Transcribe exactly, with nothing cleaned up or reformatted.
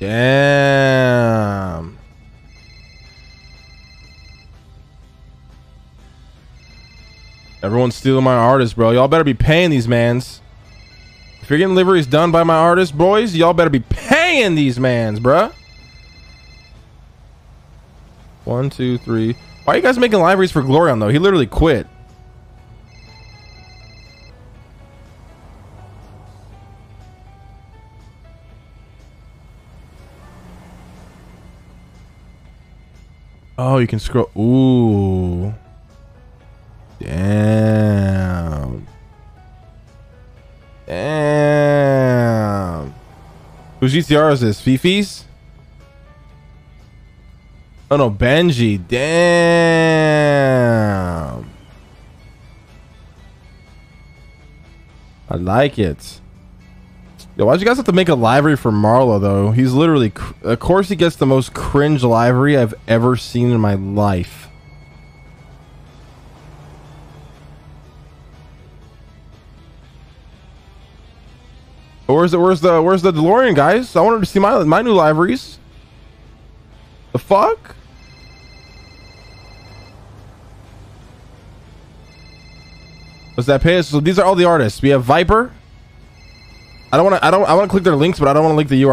Damn. Everyone's stealing my artist, bro. Y'all better be paying these mans. If you're getting liveries done by my artist, boys, y'all better be paying these mans, bruh. One, two, three. Why are you guys making liveries for Glorion, though? He literally quit. Oh, you can scroll. Ooh. Damn. Damn. Whose G T R is this? Fifi's? Oh no, Benji. Damn. I like it. Yo, why'd you guys have to make a livery for Marlo, though? He's literally... Cr of course he gets the most cringe livery I've ever seen in my life. Oh, where's the... Where's the... Where's the DeLorean, guys? I wanted to see my, my new liveries. The fuck? Does that pay us? So these are all the artists. We have Viper... I don't want to. I don't. I want to click their links, but I don't want to link the U R L.